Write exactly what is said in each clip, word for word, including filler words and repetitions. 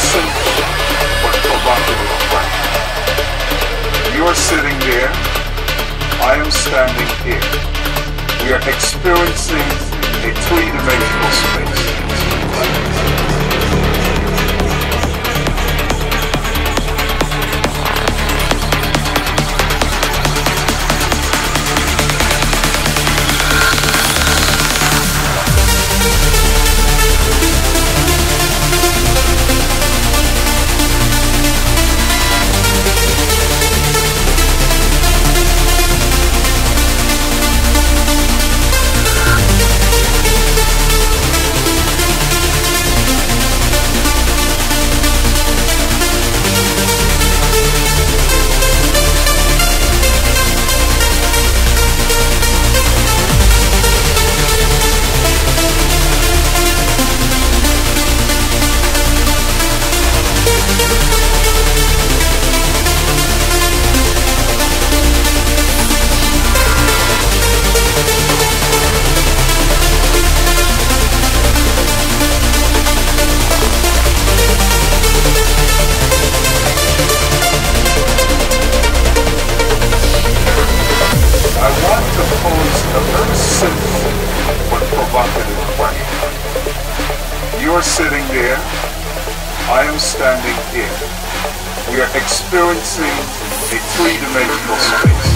safety for lack of a plan. You are sitting there, I am standing here. We are experiencing a three-dimensional space. Sitting there, I am standing here. We are experiencing a three-dimensional space.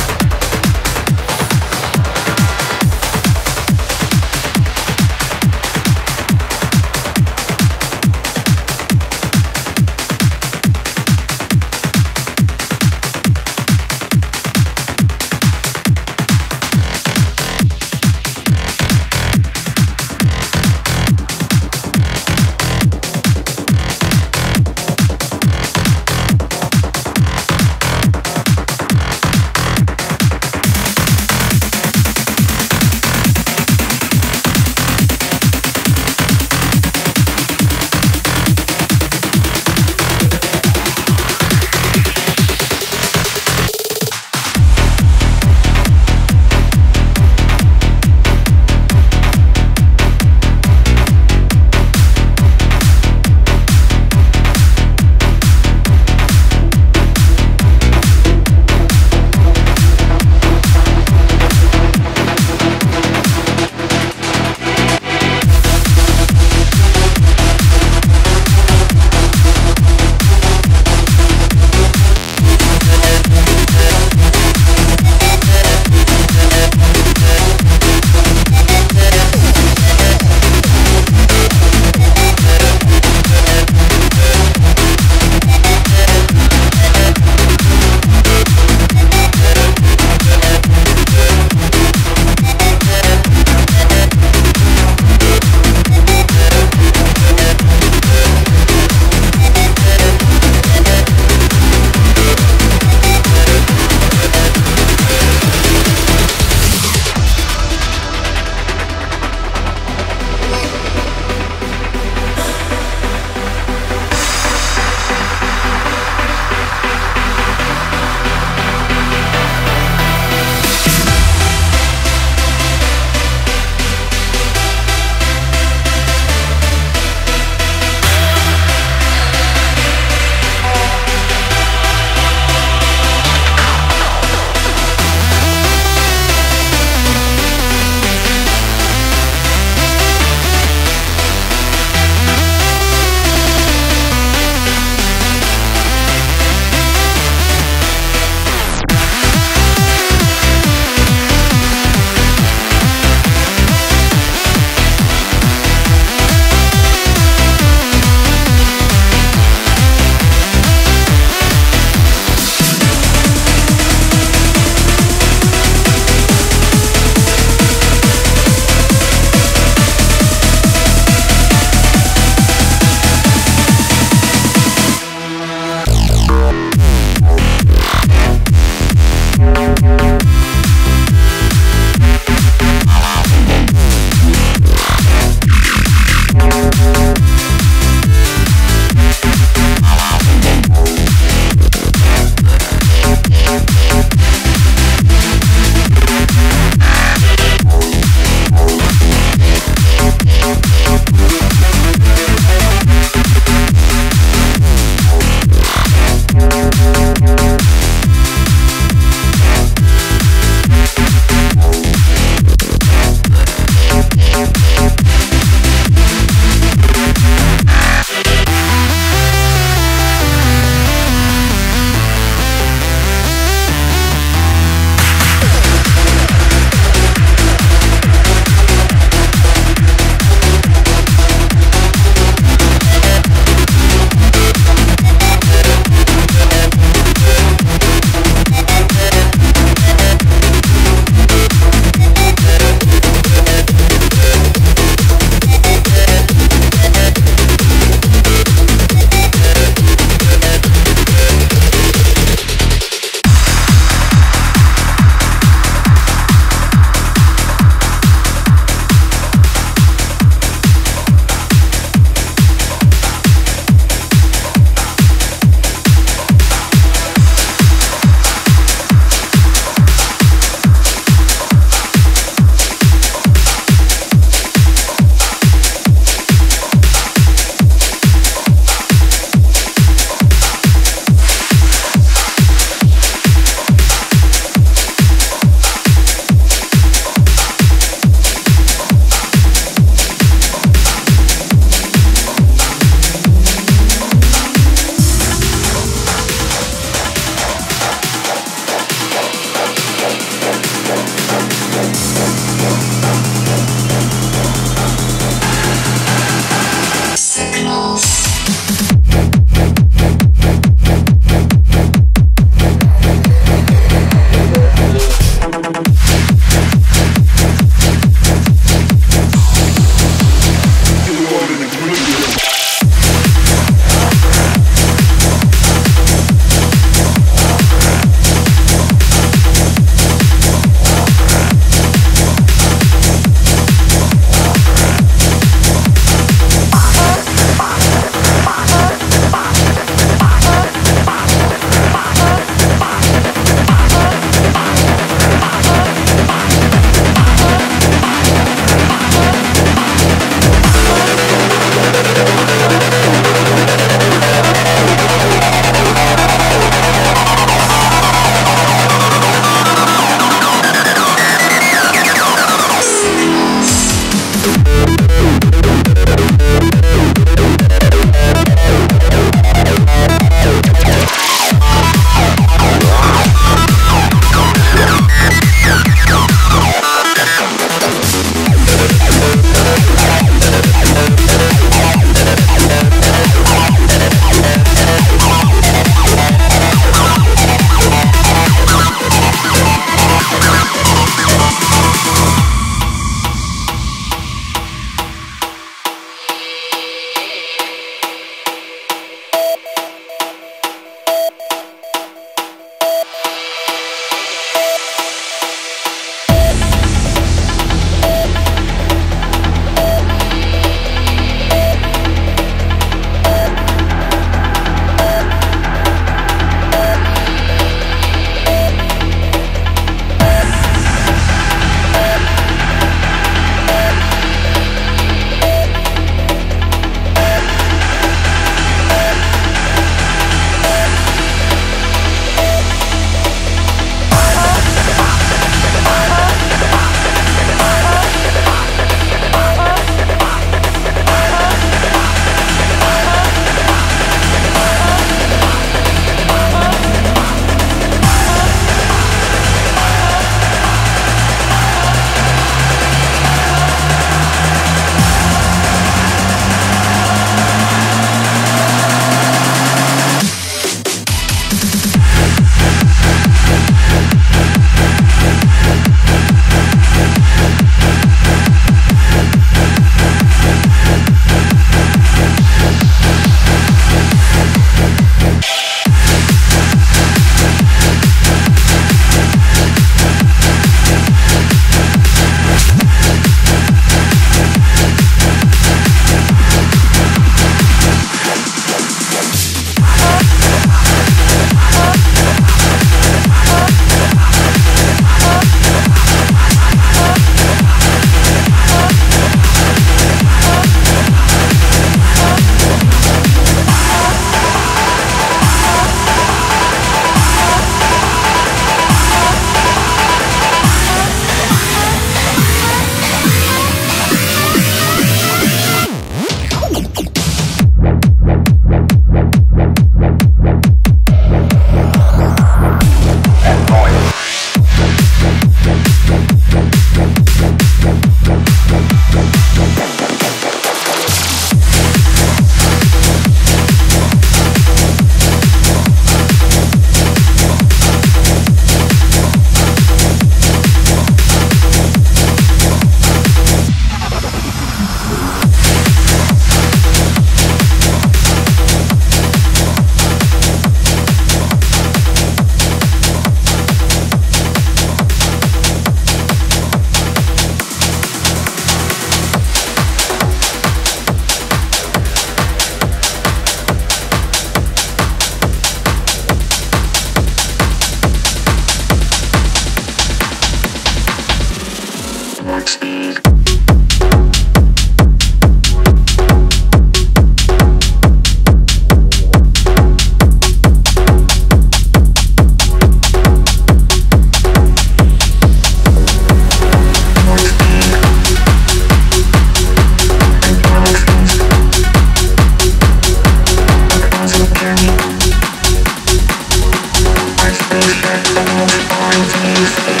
We'll be right back.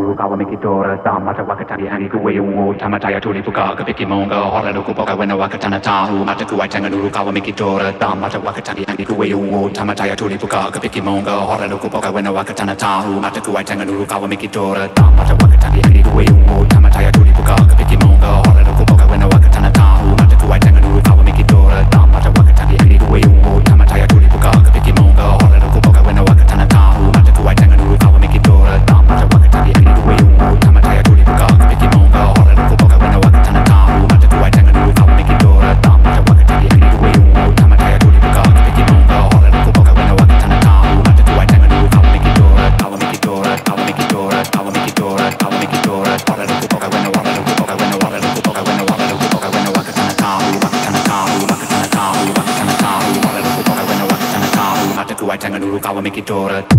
Nurukawa Mikitora, Samata Wakatani, Anikuwe, Tamataya Turi Pukaka, Pikimonga, Horalukupoka, when a Wakatana Tahu, Matakuatanga, Nurukawa Mikitora, Samata Wakatani, Anikuwe, Tamataya Turi Pukaka, Pikimonga, Horalukupoka, when a Wakatana Tahu, Matakuatanga, Nurukawa Mikitora, Samata Wakatani, Anikuwe, Tamataya Turi Pukaka, Pikimonga, Horalukupoka, when a Wakatana Tahu, Matakuatanga, Nurukawa Mikitora, Samata Wakatani, Anikuwe, Tamataya Turi Pukaka, Pikimonga, Horalukupoka, when a Wakatana Tahu, Matakuatanga, Nurukawa Mikitora, Samata Wakatani. Make it all.